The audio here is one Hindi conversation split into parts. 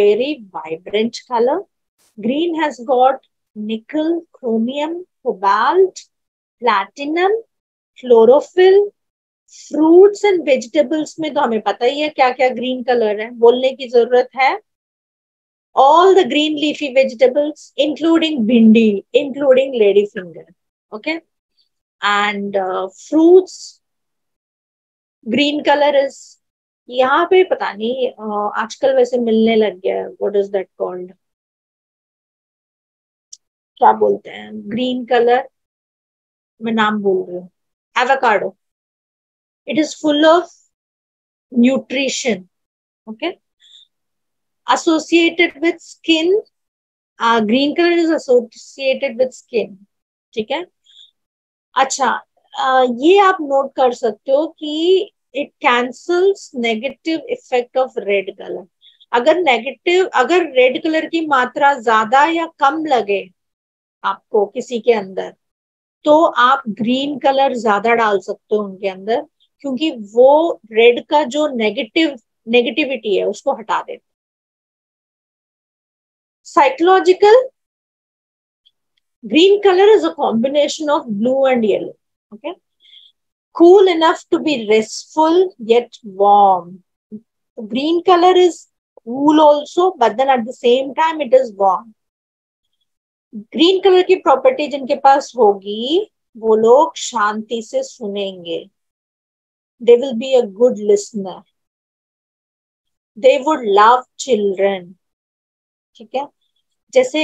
very vibrant color. Green has got nickel, chromium, cobalt, platinum, chlorophyll. Fruits and vegetables में तो हमें पता ही है क्या क्या ग्रीन कलर है, बोलने की जरूरत है. All the green leafy vegetables including bhindi, including lady finger. Okay, and fruits green colour is यहाँ पे पता नहीं आजकल वैसे मिलने लग गया है. व्हाट इज दैट कॉल्ड, क्या बोलते हैं ग्रीन कलर, मैं नाम बोल रही हूँ, avocado. It is full of nutrition, okay? Associated with skin, green color is associated with skin, ठीक है? अच्छा, ये आप नोट कर सकते हो कि it cancels negative effect of red color. अगर red color की मात्रा ज्यादा या कम लगे आपको किसी के अंदर, तो आप ग्रीन कलर ज्यादा डाल सकते हो उनके अंदर, क्योंकि वो रेड का जो नेगेटिविटी है उसको हटा देते. Psychological, green colour is a combination of blue and yellow. Okay, cool enough to be restful yet warm. Green colour is cool also but then at the same time it is warm. Green colour की प्रॉपर्टी जिनके पास होगी वो लोग शांति से सुनेंगे. They will be a good listener. They would love children. ठीक है, जैसे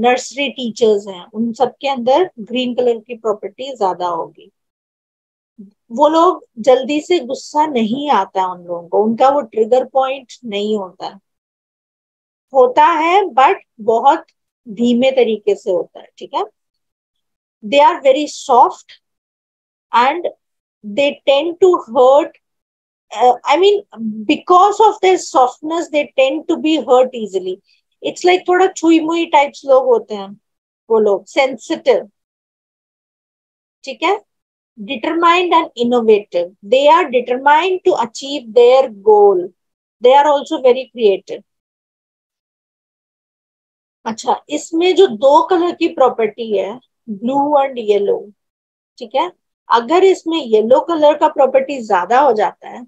नर्सरी टीचर्स हैं उन सबके अंदर ग्रीन कलर की प्रॉपर्टी ज्यादा होगी. वो लोग जल्दी से गुस्सा नहीं आता है उन लोगों को, उनका वो ट्रिगर पॉइंट नहीं होता है, बट बहुत धीमे तरीके से होता है. ठीक है, they are very soft and they tend to hurt, I mean because of their softness they tend to be hurt easily. It's like थोड़ा छुई मुई types लोग होते हैं वो लोग, sensitive, ठीक है, determined and innovative. They are determined to achieve their goal. They are also very creative. अच्छा, इसमें जो दो कलर की प्रॉपर्टी है ब्लू एंड येलो, ठीक है, अगर इसमें येलो कलर का प्रॉपर्टी ज्यादा हो जाता है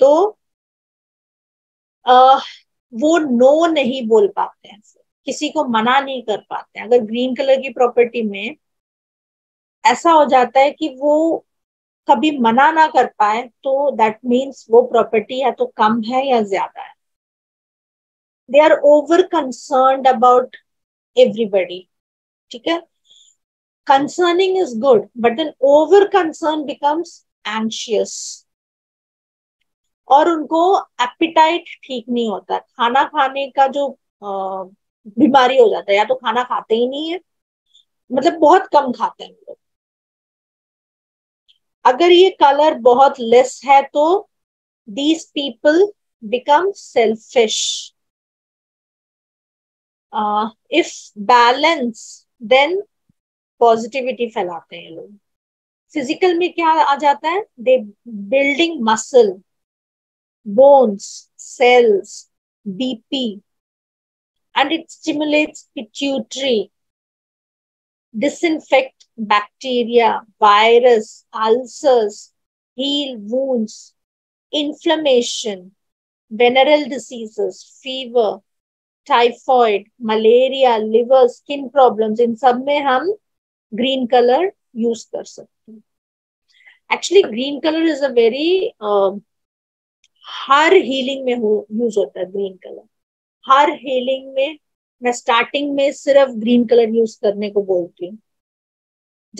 तो वो नो नहीं बोल पाते हैं, किसी को मना नहीं कर पाते हैं. अगर ग्रीन कलर की प्रॉपर्टी में ऐसा हो जाता है कि वो कभी मना ना कर पाए, तो दैट मीन्स वो प्रॉपर्टी या तो कम है या ज्यादा है. They are over concerned about everybody, ठीक है. Concerning is good, but then over concern becomes anxious. और उनको appetite ठीक नहीं होता, खाना खाने का जो बीमारी हो जाता है, या तो खाना खाते ही नहीं है, मतलब बहुत कम खाते हैं लोग. अगर ये color बहुत less है तो these people become selfish. If balance, then positivity फैलाते हैं लोग. फिजिकल में क्या आ जाता है, they building muscle, bones, cells, BP, and it stimulates pituitary, disinfect bacteria, virus, ulcers, heal wounds, inflammation, venereal diseases, fever, typhoid, malaria, liver, skin problems, इन सब में हम ग्रीन कलर यूज कर सकते हैं. Actually green colour is a very, her healing में यूज होता है ग्रीन कलर. हर हीलिंग में मैं स्टार्टिंग में सिर्फ ग्रीन कलर यूज करने को बोलती हूँ.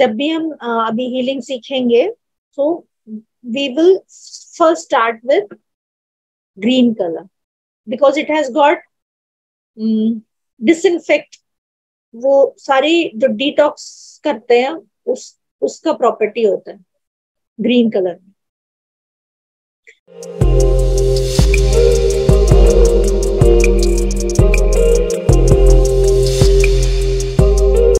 जब भी हम अभी हीलिंग सीखेंगे तो we will first start with green colour because it has got disinfect, वो सारी जो डिटॉक्स करते हैं उसका प्रॉपर्टी होता है ग्रीन कलर में.